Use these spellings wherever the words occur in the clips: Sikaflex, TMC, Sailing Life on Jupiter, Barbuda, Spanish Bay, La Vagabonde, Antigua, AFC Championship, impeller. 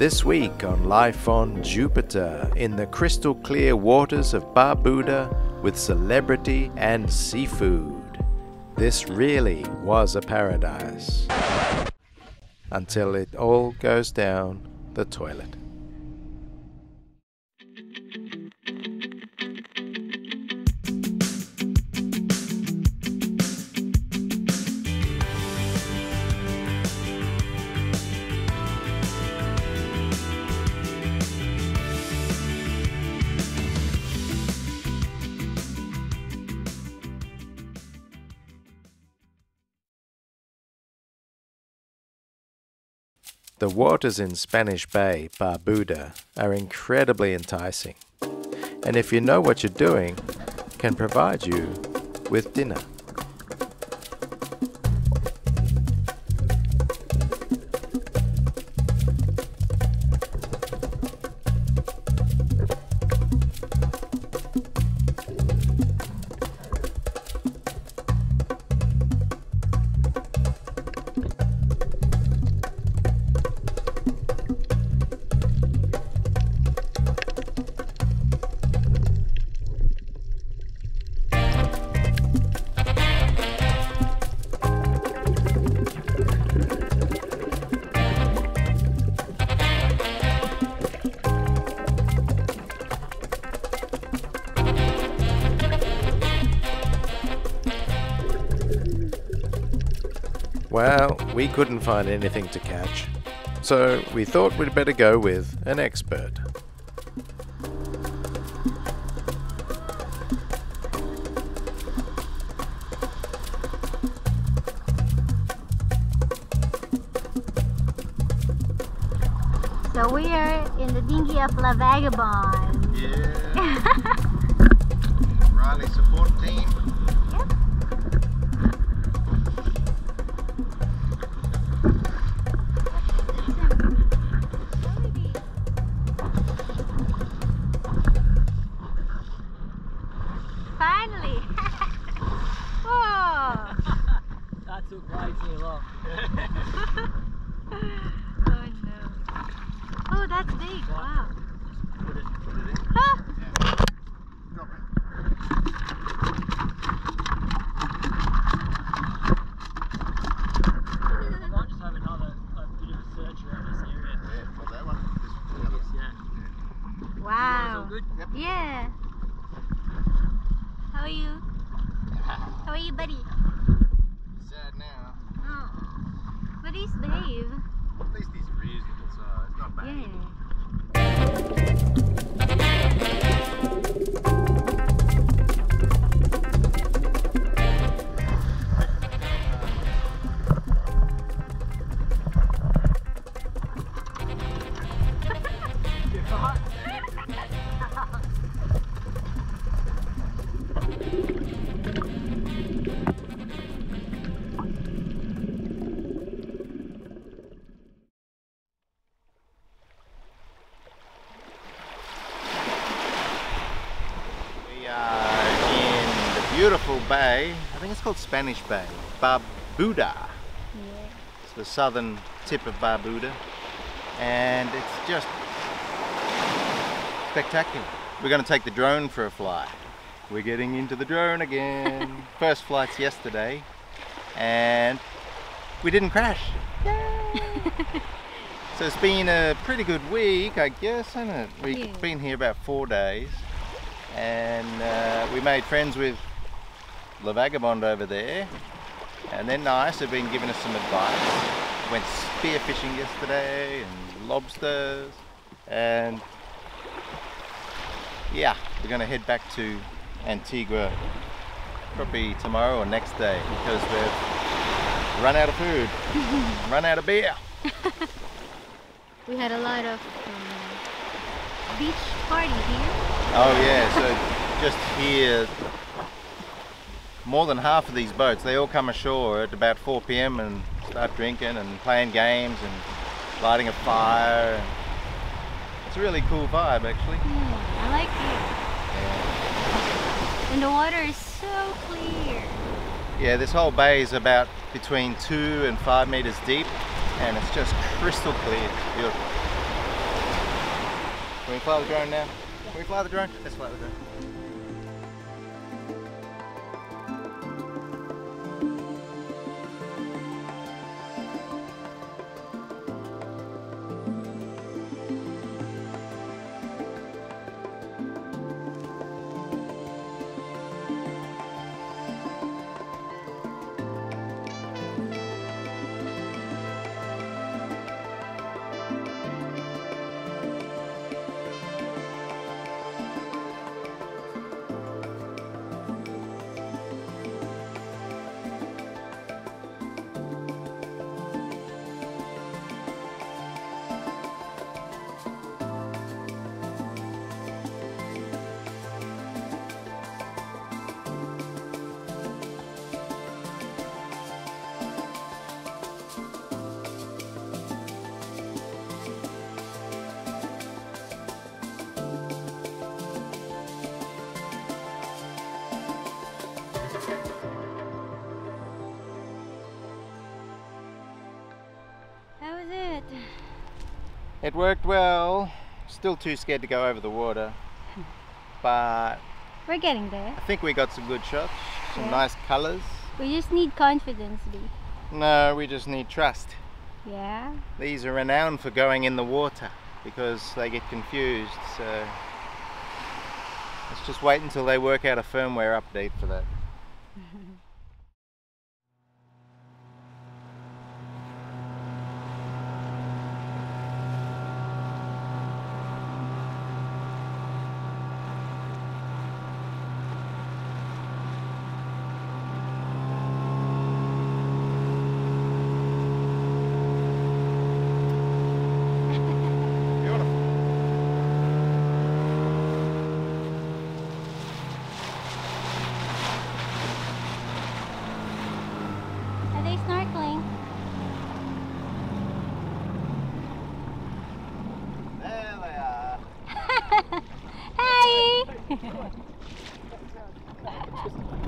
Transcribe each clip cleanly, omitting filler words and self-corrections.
This week on Life on Jupiter, in the crystal clear waters of Barbuda with celebrity and seafood. This really was a paradise. Until it all goes down the toilet. The waters in Spanish Bay, Barbuda, are incredibly enticing, and if you know what you're doing, can provide you with dinner. Well, we couldn't find anything to catch, so we thought we'd better go with an expert. So we are in the dinghy of La Vagabonde. Yeah. Riley support team. Finally! Whoa! That took way too long. Oh no. Oh, that's big, wow. Put it in. Huh? Yeah. Drop it. I might just have another bit of a search around this area. Yeah, for that one. Yeah. Wow. All good? Yep. Yeah. How are you? How are you, buddy? Sad now. Oh. But he's brave. At least he's reasonable, so it's not bad. Yeah. Beautiful bay, I think it's called Spanish Bay, Barbuda. Yeah. It's the southern tip of Barbuda and it's just spectacular. We're going to take the drone for a fly. We're getting into the drone again. First flight's yesterday and we didn't crash. Yay! So it's been a pretty good week, I guess, hasn't it? We've been here about 4 days and we made friends with La Vagabonde over there, and they're nice, they've been giving us some advice. Went spearfishing yesterday and lobsters, and yeah, we're going to head back to Antigua probably tomorrow or next day because we've run out of food, run out of beer. We had a lot of beach party here. Oh yeah, so just here. More than half of these boats, they all come ashore at about 4 PM and start drinking and playing games and lighting a fire. It's a really cool vibe actually. I like it. Yeah. And the water is so clear. Yeah, this whole bay is about between 2 and 5 meters deep and it's just crystal clear. Beautiful. Can we fly the drone now? Can we fly the drone? Let's fly the drone. It worked well. Still too scared to go over the water, but we're getting there. I think we got some good shots, some nice colors. We just need confidence, B. No, we just need trust. Yeah. These are renowned for going in the water because they get confused, so let's just wait until they work out a firmware update for that.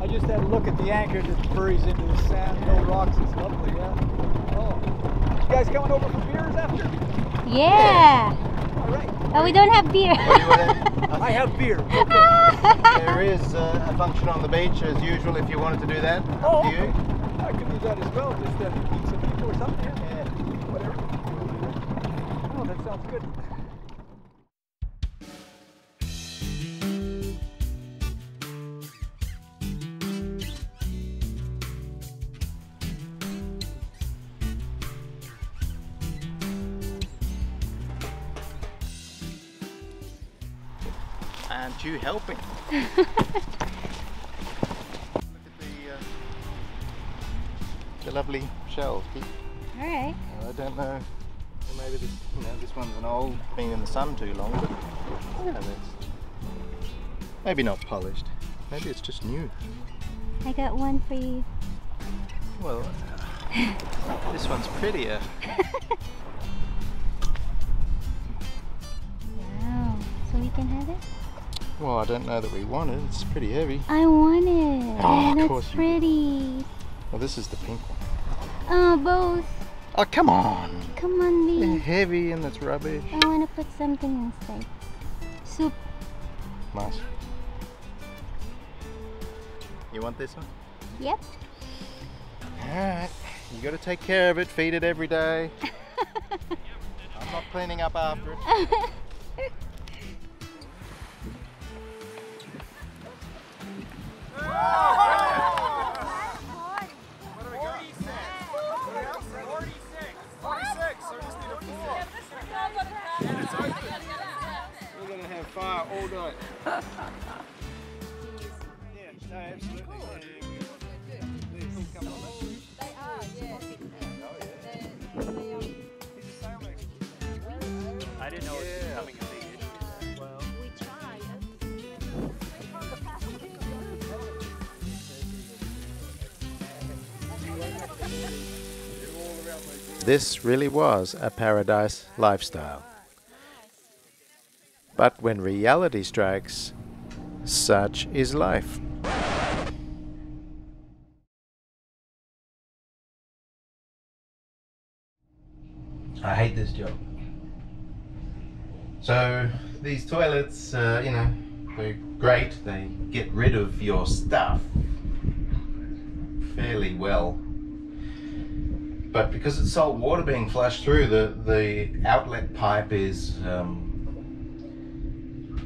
I just had a look at the anchor that buries into the sand, no rocks, it's lovely, yeah. Oh. You guys coming over for beers after? Yeah! Alright. Oh, we don't have beer. I have beer. Okay. There is a function on the beach as usual if you wanted to do that. Oh, okay. You. I could do that as well, just meet some people or something. Yeah, whatever. Oh, that sounds good. Aren't you helping? Look at the lovely shells. Alright. I don't know, maybe this, you know, this one's an old, been in the sun too long, but I don't know, it's maybe not polished. Maybe it's just new. I got one for you. Well, this one's prettier. Wow, so we can have it? Well, I don't know that we want it. It's pretty heavy. I want it. Oh, yeah, of course. That's pretty. Well, this is the pink one. Oh, both. Oh, come on. Come on, B. They're heavy and that's rubbish. I want to put something inside. Soup. Nice. You want this one? Yep. Alright. You got to take care of it. Feed it every day. I'm not cleaning up after it. All night. Yeah, no, absolutely. They are, yeah. I didn't know it was becoming a big issue. Well, we tried. This really was a paradise lifestyle. But when reality strikes, such is life. I hate this job. So these toilets, you know, they're great. They get rid of your stuff fairly well. But because it's salt water being flushed through, the outlet pipe is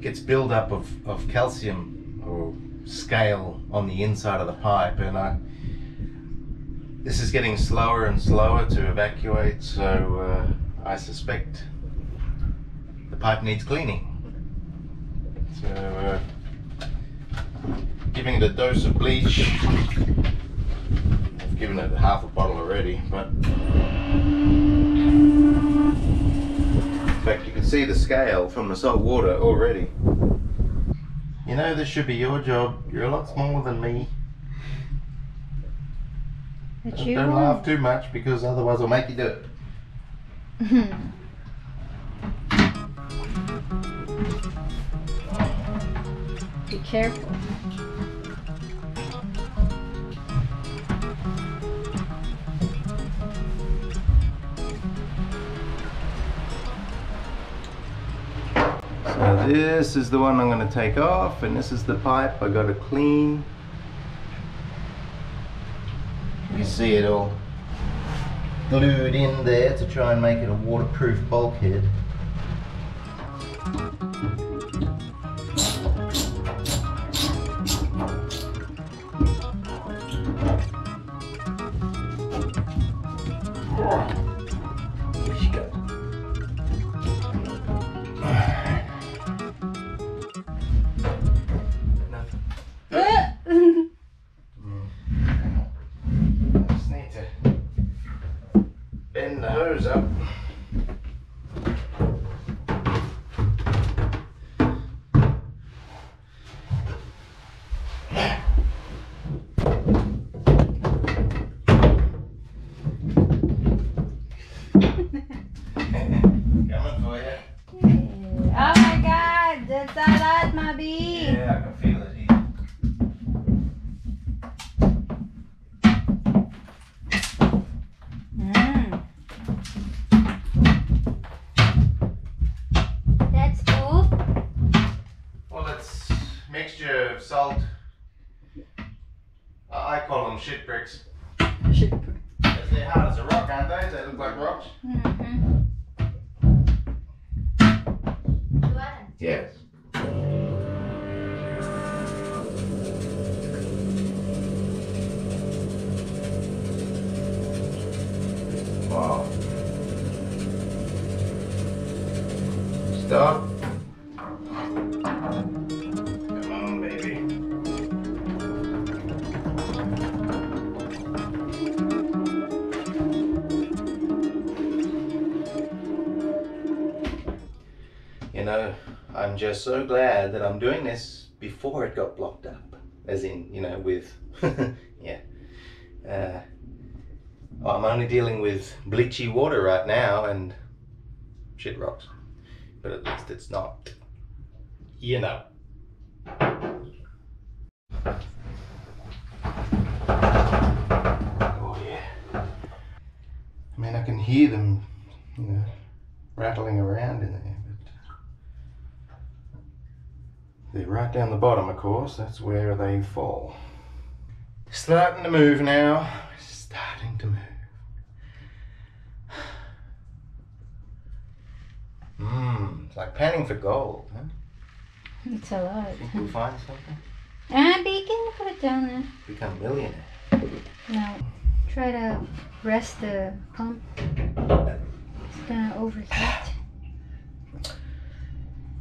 gets buildup of calcium or scale on the inside of the pipe, and this is getting slower and slower to evacuate, so I suspect the pipe needs cleaning. So giving it a dose of bleach. I've given it half a bottle already, but in fact you can see the scale from the salt water already. You know, this should be your job. You're a lot smaller than me. Don't laugh too much, because otherwise I'll make you do it. Be careful. So this is the one I'm going to take off, and this is the pipe I got to clean. You see it all glued in there to try and make it a waterproof bulkhead. Hose up. Coming for you. Oh my God, that's a lot, my bee. Yeah, I can feel it. Salt. I call them shit bricks. Shit bricks. Because they're hard as a rock, aren't they? They look like rocks. Mm-hmm. Yes. Wow. Stop. I'm just so glad that I'm doing this before it got blocked up, as in, you know, with yeah, I'm only dealing with bleachy water right now and shit rocks, but at least it's not, you know. Oh yeah, I mean, I can hear them, you know, rattling around in there. They're right down the bottom, of course. That's where they fall. Starting to move now. Starting to move. It's like panning for gold, huh? It's a lot. Think we'll find something? Abby, can you put it down there? Become a millionaire. No. Try to rest the pump. It's gonna overheat.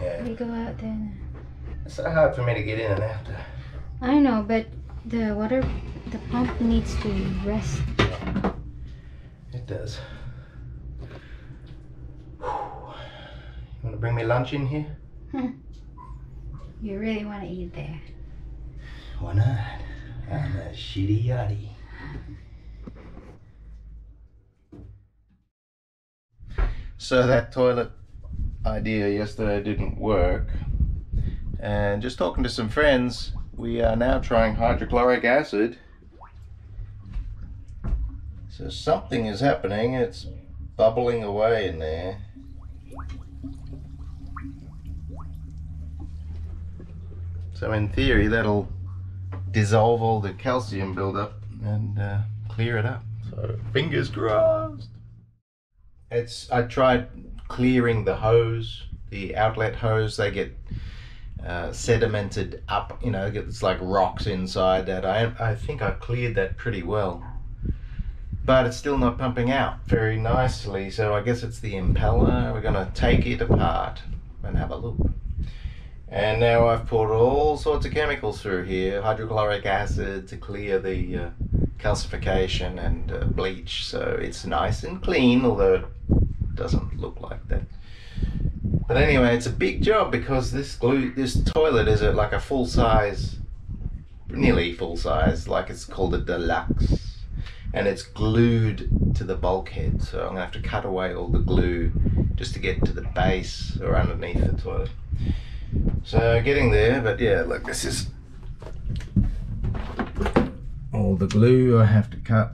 Yeah. We go out there now. It's so hard for me to get in and out there. I know, but the pump needs to rest. It does. You want to bring me lunch in here? You really want to eat there? Why not? I'm a shitty yachty. So that toilet idea yesterday didn't work. And just talking to some friends, we are now trying hydrochloric acid. So something is happening, it's bubbling away in there. So in theory that'll dissolve all the calcium buildup and clear it up. So fingers crossed. I tried clearing the hose, the outlet hose. They get sedimented up, you know, it's like rocks inside that. I think I cleared that pretty well, but it's still not pumping out very nicely, so I guess it's the impeller. We're gonna take it apart and have a look. And now I've poured all sorts of chemicals through here, hydrochloric acid to clear the calcification, and bleach, so it's nice and clean, although it doesn't look like that. But anyway, it's a big job because this toilet is like a full-size, nearly full-size, like it's called a deluxe, and it's glued to the bulkhead, so I'm gonna have to cut away all the glue just to get to the base or underneath the toilet. So getting there, but yeah, look, this is all the glue I have to cut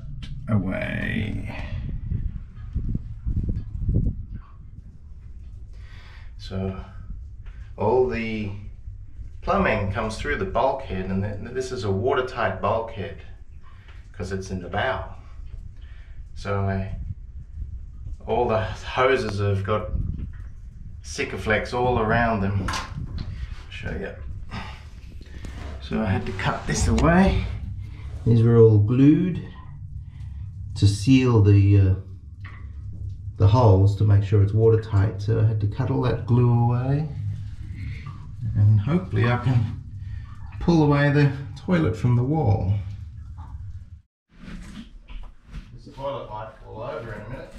away. So all the plumbing comes through the bulkhead, and this is a watertight bulkhead because it's in the bow. So all the hoses have got Sikaflex all around them. I'll show you. So I had to cut this away. These were all glued to seal the holes to make sure it's watertight, so I had to cut all that glue away, and hopefully I can pull away the toilet from the wall. This toilet might fall over in a minute.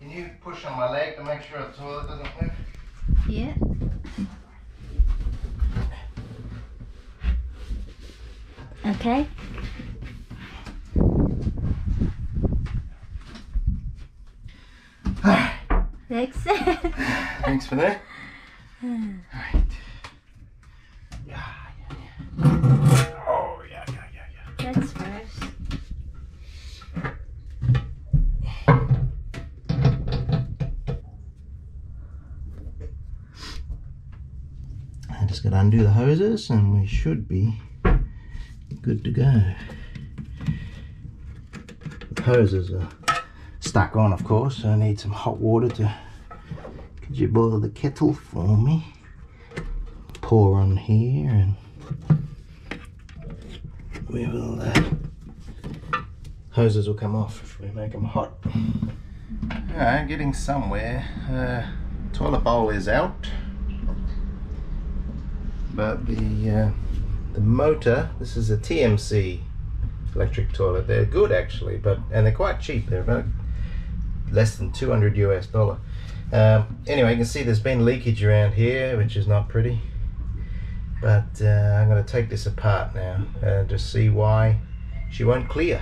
Can you push on my leg to make sure the toilet doesn't move? Yeah. Okay. Thanks. Thanks for that. Alright. Yeah, yeah, yeah. Oh, yeah, yeah, yeah, yeah. That's first. I'm just going to undo the hoses and we should be good to go. The hoses are stuck on, of course, so I need some hot water to... Could you boil the kettle for me? Pour on here and we will... hoses will come off if we make them hot. Alright, getting somewhere. Toilet bowl is out, but the motor, this is a TMC electric toilet. They're good actually, and they're quite cheap. They're about less than $200 US. Anyway, you can see there's been leakage around here, which is not pretty. But I'm going to take this apart now and just see why she won't clear.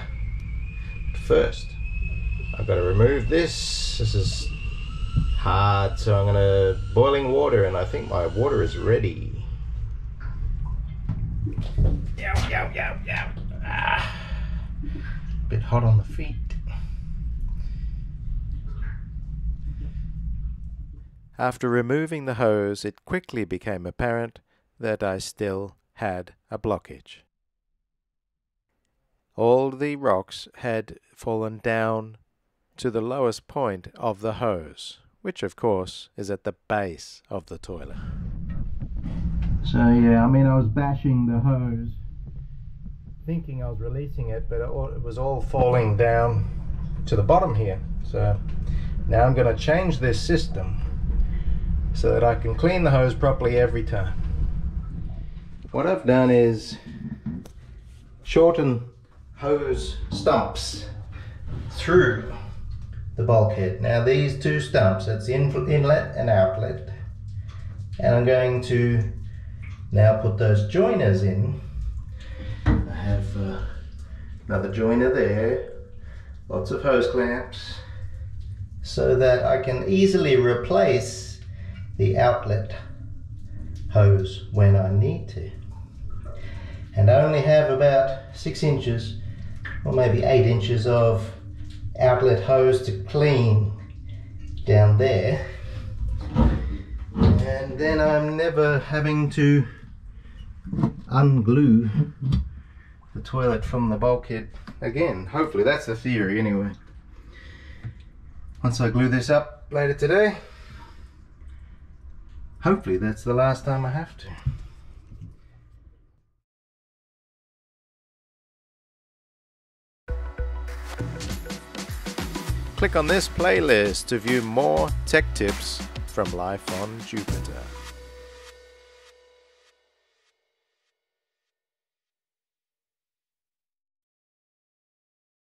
First, I've got to remove this. This is hard, so I'm going to boiling water, and I think my water is ready. Yow, yow, yow, yow. Ah, bit hot on the feet. After removing the hose, it quickly became apparent that I still had a blockage. All the rocks had fallen down to the lowest point of the hose, which of course is at the base of the toilet. So yeah, I mean, I was bashing the hose thinking I was releasing it, but it was all falling down to the bottom here. So now I'm going to change this system so that I can clean the hose properly every time. What I've done is shorten hose stumps through the bulkhead. Now these two stumps, that's the inlet and outlet, and I'm going to now put those joiners in. I have another joiner there, lots of hose clamps, so that I can easily replace the outlet hose when I need to. And I only have about 6 inches or maybe 8 inches of outlet hose to clean down there. and then I'm never having to unglue the toilet from the bulkhead again. Hopefully, that's the theory anyway. Once I glue this up later today, hopefully that's the last time I have to. Click on this playlist to view more tech tips from life on Jupiter.